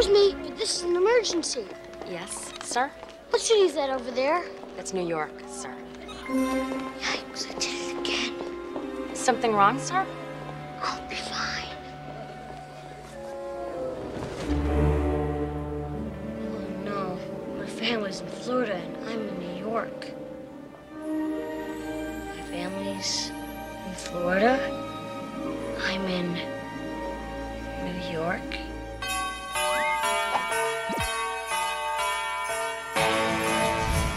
Excuse me, but this is an emergency. Yes, sir? What city is that over there? That's New York, sir. Yikes, I did it again. Is something wrong, sir? I'll be fine. Oh, no. My family's in Florida, and I'm in New York. My family's in Florida. I'm in New York.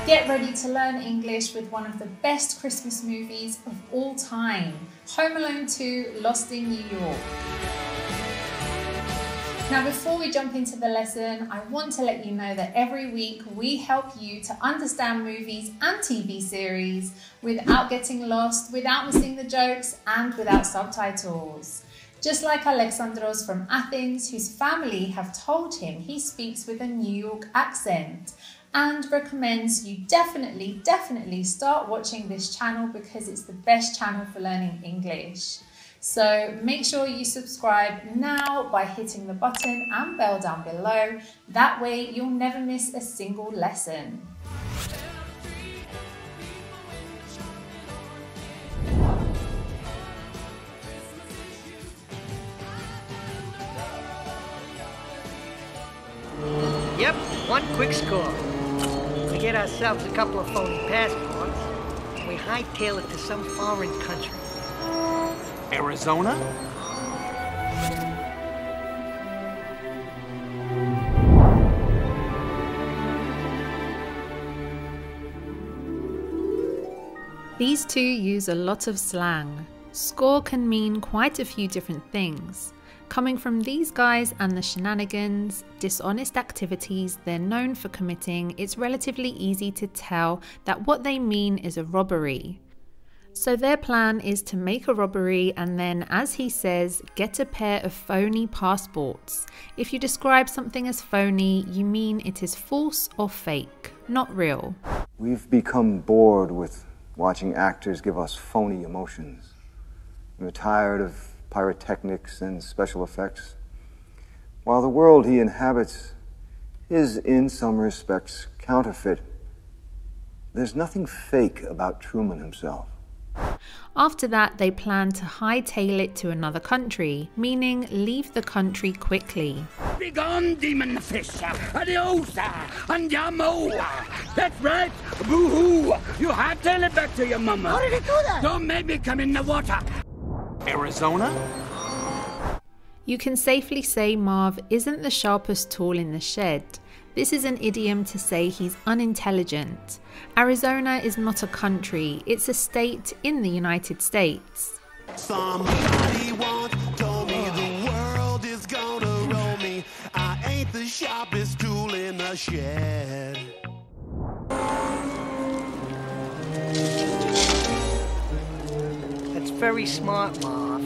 Get ready to learn English with one of the best Christmas movies of all time, Home Alone 2: Lost in New York. Now, before we jump into the lesson, I want to let you know that every week we help you to understand movies and TV series without getting lost, without missing the jokes, and without subtitles. Just like Alexandros from Athens, whose family have told him he speaks with a New York accent and recommends you definitely start watching this channel because it's the best channel for learning English. So make sure you subscribe now by hitting the button and bell down below. That way you'll never miss a single lesson. Yep, one quick score. We get ourselves a couple of phony passports, and we hightail it to some foreign country. Arizona? These two use a lot of slang. Score can mean quite a few different things. Coming from these guys and the shenanigans, dishonest activities they're known for committing, it's relatively easy to tell that what they mean is a robbery. So their plan is to make a robbery and then, as he says, get a pair of phony passports. If you describe something as phony, you mean it is false or fake, not real. We've become bored with watching actors give us phony emotions. We're tired of pyrotechnics and special effects. While the world he inhabits is in some respects counterfeit, there's nothing fake about Truman himself. After that, they plan to hightail it to another country, meaning leave the country quickly. Begone, demon fisher! Adiosa! And Yamoa! That's right! Boo-hoo! You hightail it back to your mama! How did it do that? Don't make me come in the water! Arizona? You can safely say Marv isn't the sharpest tool in the shed. This is an idiom to say he's unintelligent. Arizona is not a country, it's a state in the United States. Somebody once told me the world is gonna roll me. I ain't the sharpest tool in the shed. Very smart, Marv.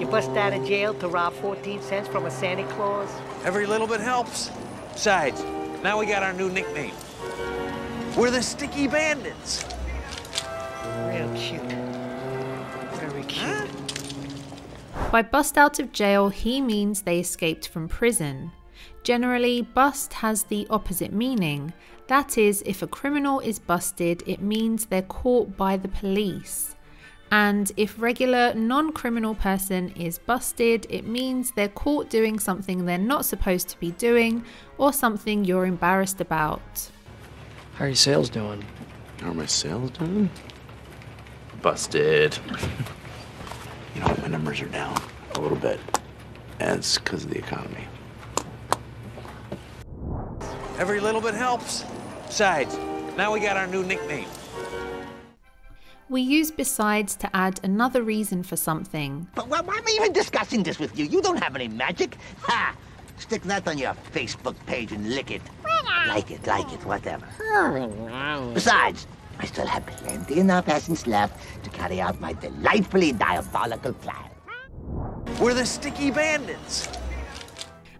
You bust out of jail to rob 14 cents from a Santa Claus? Every little bit helps. Besides, now we got our new nickname. We're the Sticky Bandits. Real cute. Very cute. Huh? By bust out of jail, he means they escaped from prison. Generally, bust has the opposite meaning. That is, if a criminal is busted, it means they're caught by the police. And if regular, non-criminal person is busted, it means they're caught doing something they're not supposed to be doing or something you're embarrassed about. How are your sales doing? How are my sales doing? Busted. You know, my numbers are down a little bit. And it's because of the economy. Every little bit helps. Besides, now we got our new nickname. We use besides to add another reason for something. But why am I even discussing this with you? You don't have any magic. Ha! Stick that on your Facebook page and lick it. Like it, whatever. Besides, I still have plenty enough essence left to carry out my delightfully diabolical plan. We're the Sticky Bandits.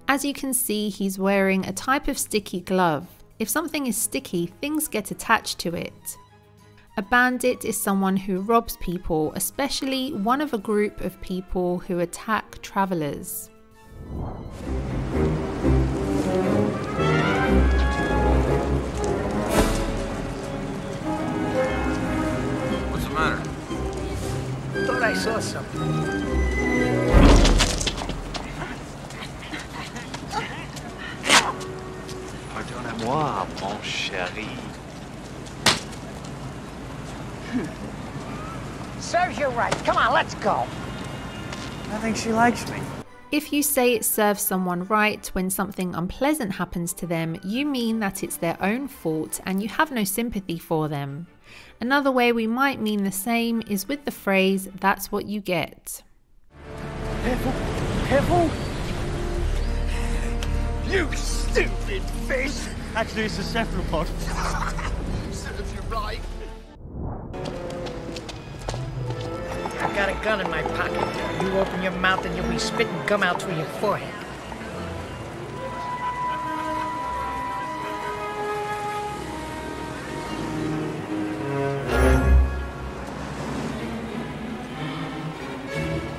As you can see, he's wearing a type of sticky glove. If something is sticky, things get attached to it. A bandit is someone who robs people, especially one of a group of people who attack travellers. saw something. Pardonnez-moi, mon chéri. Serves you right. Come on, let's go. I think she likes me. If you say it serves someone right when something unpleasant happens to them, you mean that it's their own fault and you have no sympathy for them. Another way we might mean the same is with the phrase, that's what you get. Careful, careful! You stupid fish! Actually, it's a cephalopod. Serves you right. I've got a gun in my pocket. You open your mouth and you'll be spitting gum out through your forehead.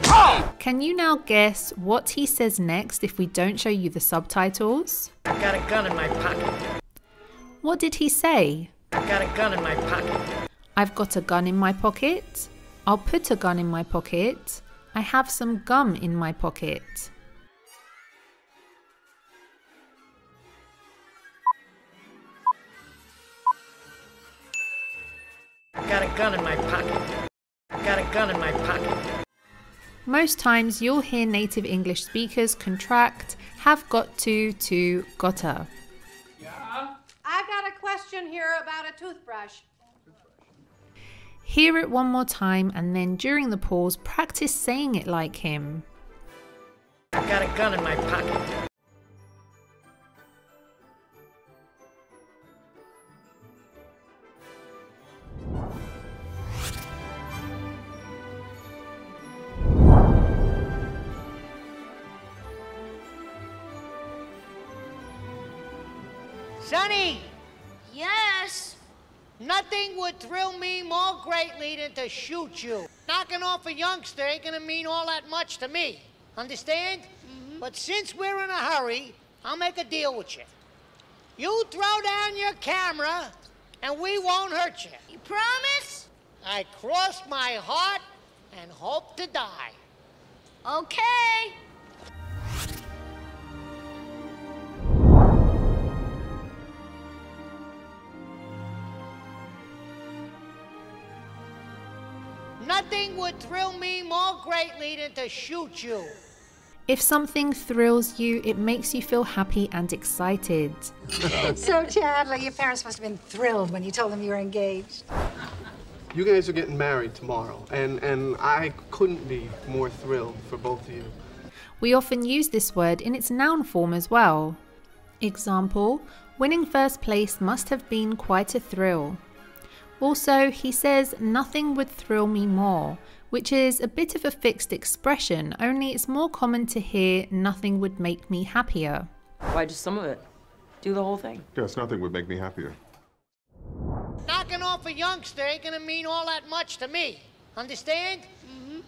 Oh! Can you now guess what he says next if we don't show you the subtitles? I've got a gun in my pocket. What did he say? I've got a gun in my pocket. I've got a gun in my pocket. I'll put a gun in my pocket. I have some gum in my pocket. I've got a gun in my pocket. I've got a gun in my pocket. Most times you'll hear native English speakers contract have got to gotta. Yeah? I've got a question here about a toothbrush. Hear it one more time and then during the pause, practice saying it like him. I've got a gun in my pocket. Sonny! Yes? Nothing would thrill me more greatly than to shoot you. Knocking off a youngster ain't gonna mean all that much to me. Understand? Mm-hmm. But since we're in a hurry, I'll make a deal with you. You throw down your camera, and we won't hurt you. You promise? I cross my heart and hope to die. Okay. Nothing would thrill me more greatly than to shoot you. If something thrills you, it makes you feel happy and excited. So, Chadley, your parents must have been thrilled when you told them you were engaged. You guys are getting married tomorrow, and I couldn't be more thrilled for both of you. We often use this word in its noun form as well. Example, winning first place must have been quite a thrill. Also, he says, nothing would thrill me more, which is a bit of a fixed expression, only it's more common to hear, nothing would make me happier. Why just some of it? Do the whole thing. Yes, nothing would make me happier. Knocking off a youngster ain't gonna mean all that much to me. Understand? Mm-hmm.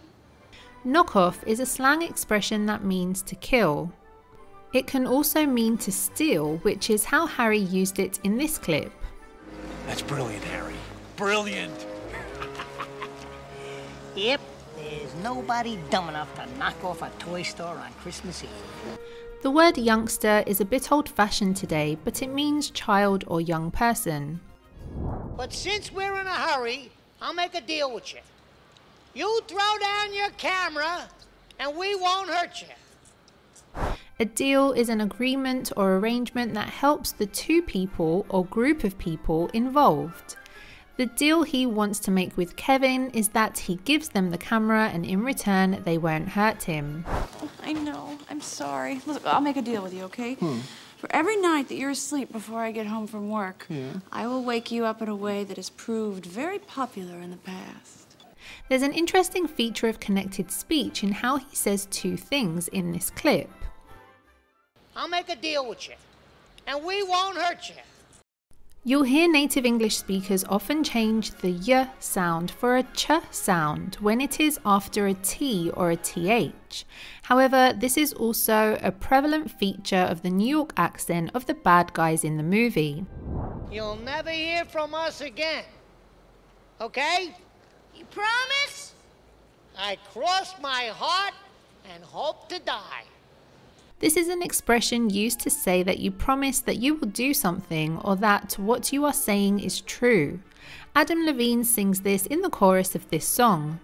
Knock off is a slang expression that means to kill. It can also mean to steal, which is how Harry used it in this clip. That's brilliant, Harry. Brilliant! Yep, there's nobody dumb enough to knock off a toy store on Christmas Eve. The word youngster is a bit old-fashioned today, but it means child or young person. But since we're in a hurry, I'll make a deal with you. You throw down your camera, and we won't hurt you. A deal is an agreement or arrangement that helps the two people or group of people involved. The deal he wants to make with Kevin is that he gives them the camera and in return they won't hurt him. I know, I'm sorry. Look, I'll make a deal with you, okay? For every night that you're asleep before I get home from work, I will wake you up in a way that has proved very popular in the past. There's an interesting feature of connected speech in how he says two things in this clip. I'll make a deal with you, and we won't hurt you. You'll hear native English speakers often change the y sound for a ch sound when it is after a t or a th. However, this is also a prevalent feature of the New York accent of the bad guys in the movie. You'll never hear from us again. Okay? You promise? I cross my heart and hope to die. This is an expression used to say that you promise that you will do something or that what you are saying is true. Adam Levine sings this in the chorus of this song.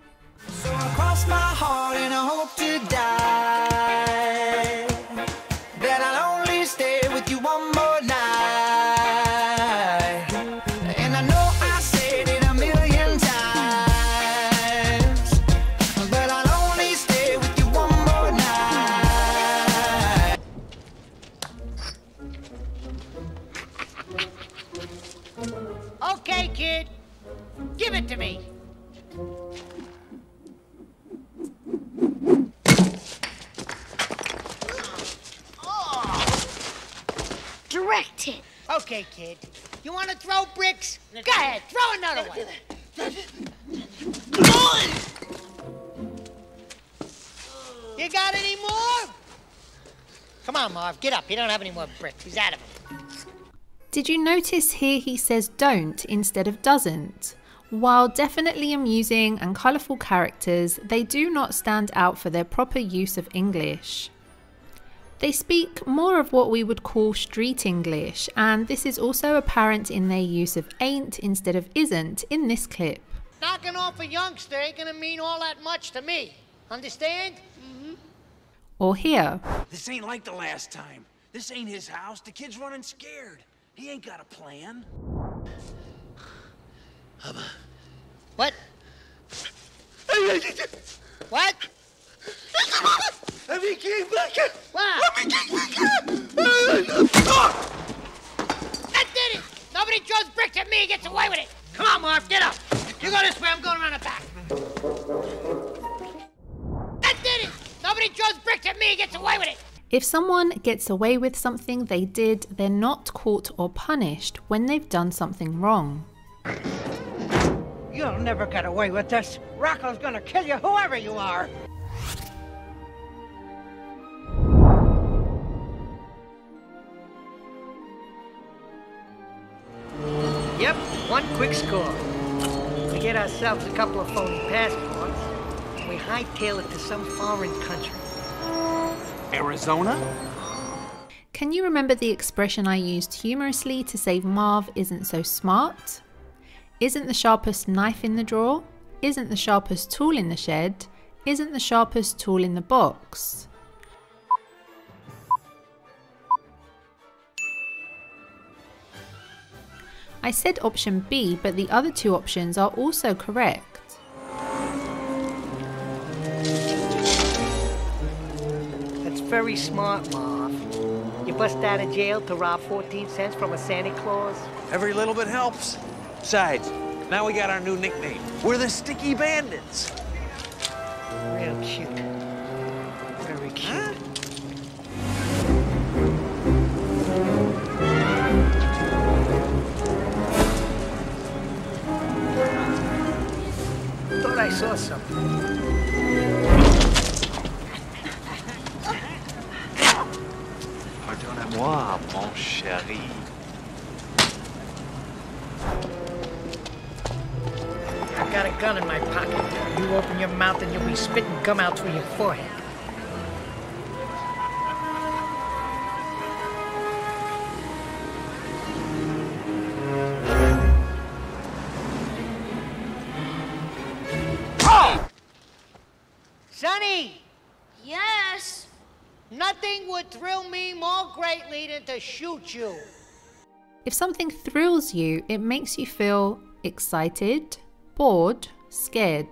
So I cross my heart and I hope to die. Then I'll only stay with you one more night. And I know I said it a million times, but I'll only stay with you one more night. Okay, kid, give it to me. Directed. Okay, kid. You want to throw bricks? Go ahead, throw another one. You got any more? Come on, Marv, get up. You don't have any more bricks. He's out of them. Did you notice here he says don't instead of doesn't? While definitely amusing and colourful characters, they do not stand out for their proper use of English. They speak more of what we would call street English, and this is also apparent in their use of ain't instead of isn't in this clip. Knocking off a youngster ain't gonna mean all that much to me. Understand? Mm-hmm. Or here. This ain't like the last time. This ain't his house. The kid's running scared. He ain't got a plan. Hubba. What? What? Let me get back up! Wow. Let me get back up! That did it! Nobody throws bricks at me and gets away with it! Come on, Marv, get up! You go this way, I'm going around the back. That did it! Nobody throws bricks at me and gets away with it! If someone gets away with something they did, they're not caught or punished when they've done something wrong. You'll never get away with this. Rocco's gonna kill you, whoever you are! Yep, one quick score. We get ourselves a couple of phony passports, and we hightail it to some foreign country. Arizona? Can you remember the expression I used humorously to say Marv isn't so smart? Isn't the sharpest knife in the drawer? Isn't the sharpest tool in the shed? Isn't the sharpest tool in the box? I said option B, but the other two options are also correct. That's very smart, Marv. You bust out of jail to rob 14 cents from a Santa Claus? Every little bit helps. Besides, now we got our new nickname. We're the Sticky Bandits. Real cute. Very cute. Huh? I saw something. Pardonnez-moi, mon chéri. I've got a gun in my pocket. You open your mouth and you'll be spitting gum out through your forehead. Sonny! Yes? Nothing would thrill me more greatly than to shoot you. If something thrills you, it makes you feel excited, bored, scared.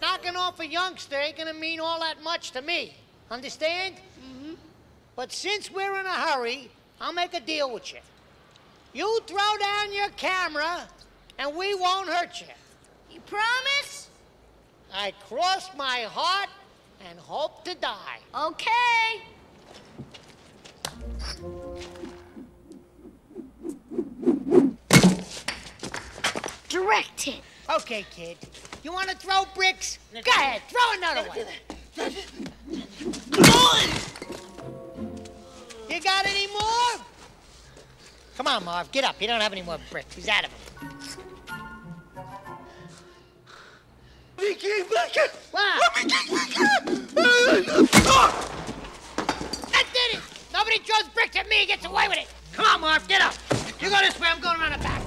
Knocking off a youngster ain't gonna mean all that much to me. Understand? Mm-hmm. But since we're in a hurry, I'll make a deal with you. You throw down your camera, and we won't hurt you. You promise? I cross my heart and hope to die. Okay. Directed. Okay, kid. You want to throw bricks? Go ahead, throw another one. You got any more? Come on, Marv, get up. You don't have any more bricks. He's out of them. Let me get back up. Wow. Let me get back up. That did it. Nobody throws bricks at me and gets away with it. Come on, Marv, get up. You go this way, I'm going around the back.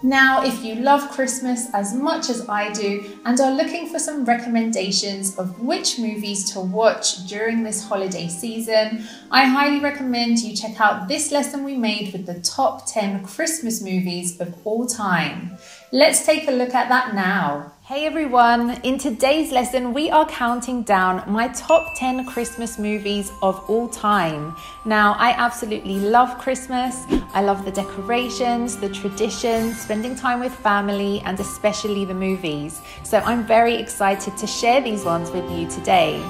Now, if you love Christmas as much as I do and are looking for some recommendations of which movies to watch during this holiday season, I highly recommend you check out this lesson we made with the top 10 Christmas movies of all time. Let's take a look at that now. Hey everyone, in today's lesson we are counting down my top 10 Christmas movies of all time. Now, I absolutely love Christmas. I love the decorations, the traditions, spending time with family, and especially the movies. So I'm very excited to share these ones with you today.